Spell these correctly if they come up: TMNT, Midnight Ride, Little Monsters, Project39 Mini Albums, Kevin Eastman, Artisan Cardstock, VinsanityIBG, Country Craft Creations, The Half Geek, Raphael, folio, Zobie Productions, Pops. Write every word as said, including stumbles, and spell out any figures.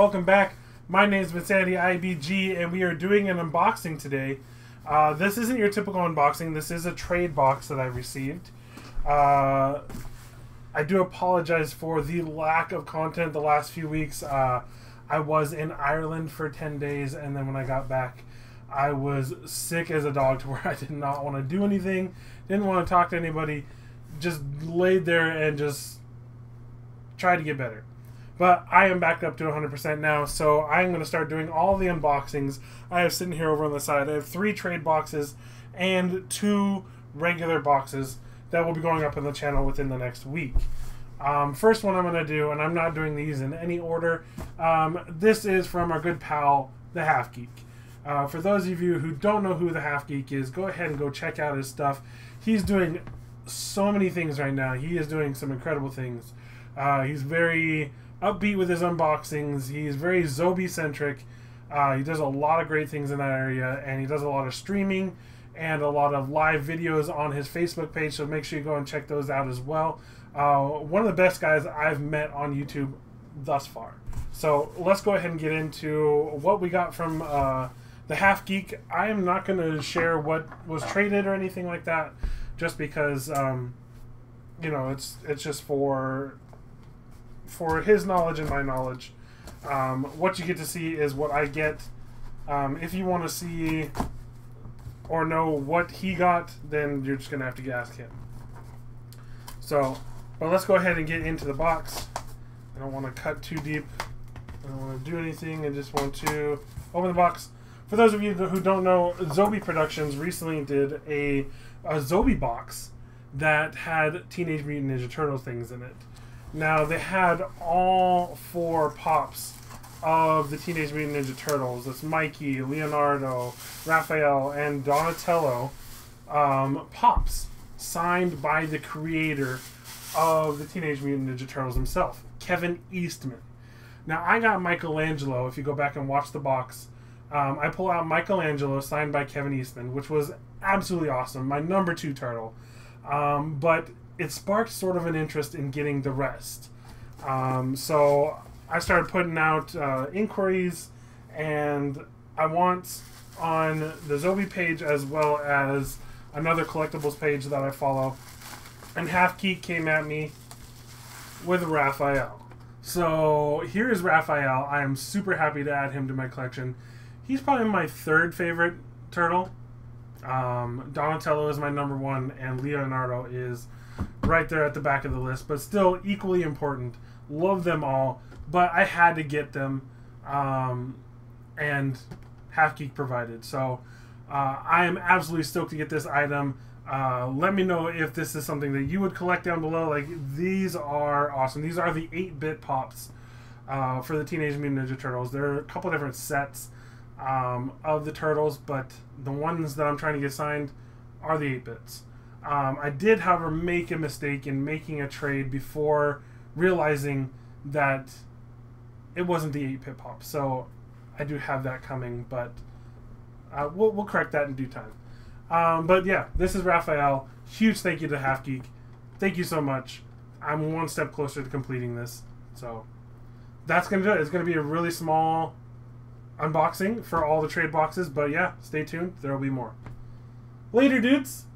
welcome back. My name is VinsanityIBG, and we are doing an unboxing today. Uh, this isn't your typical unboxing. This is a trade box that I received. Uh, I do apologize for the lack of content the last few weeks. Uh, I was in Ireland for ten days, and then when I got back, I was sick as a dog to where I did not want to do anything, didn't want to talk to anybody, just laid there and just tried to get better. But I am back up to one hundred percent now, so I'm going to start doing all the unboxings. I have sitting here over on the side. I have three trade boxes and two regular boxes that will be going up on the channel within the next week. Um, first one I'm going to do, and I'm not doing these in any order, um, this is from our good pal, The Half Geek. Uh, for those of you who don't know who The Half Geek is, go ahead and go check out his stuff. He's doing so many things right now. He is doing some incredible things. Uh, he's very upbeat with his unboxings. He's very Zobie-centric. Uh, he does a lot of great things in that area, and he does a lot of streaming and a lot of live videos on his Facebook page, so make sure you go and check those out as well. Uh, one of the best guys I've met on YouTube thus far. So let's go ahead and get into what we got from uh, The Half Geek. I am not going to share what was traded or anything like that, just because, um, you know, it's, it's just for... for his knowledge and my knowledge. Um, what you get to see is what I get. Um, if you want to see or know what he got, then you're just going to have to ask him. So, but let's go ahead and get into the box. I don't want to cut too deep. I don't want to do anything. I just want to open the box. For those of you who don't know, Zobie Productions recently did a, a Zobie box that had Teenage Mutant Ninja Turtles things in it. Now, they had all four pops of the Teenage Mutant Ninja Turtles. It's Mikey, Leonardo, Raphael, and Donatello um, pops, signed by the creator of the Teenage Mutant Ninja Turtles himself, Kevin Eastman. Now, I got Michelangelo, if you go back and watch the box. Um, I pull out Michelangelo, signed by Kevin Eastman, which was absolutely awesome, my number two turtle. Um, but... it sparked sort of an interest in getting the rest. Um, so I started putting out uh, inquiries, and I want on the Zobie page as well as another collectibles page that I follow. And Half Geek came at me with Raphael. So here is Raphael. I am super happy to add him to my collection. He's probably my third favorite turtle. Um, Donatello is my number one, and Leonardo is right there at the back of the list, but still equally important. Love them all, but I had to get them, um, and Half Geek provided. So uh, I am absolutely stoked to get this item. Uh, let me know if this is something that you would collect down below. Like, these are awesome. These are the eight bit pops uh, for the Teenage Mutant Ninja Turtles. There are a couple different sets um, of the turtles, but the ones that I'm trying to get signed are the eight bits. Um, I did, however, make a mistake in making a trade before realizing that it wasn't the eight bit pop. So I do have that coming, but uh, we'll, we'll correct that in due time. Um, but yeah, this is Raphael. Huge thank you to Half Geek. Thank you so much. I'm one step closer to completing this. So that's going to do it. It's going to be a really small unboxing for all the trade boxes, but yeah, stay tuned. There will be more. Later, dudes!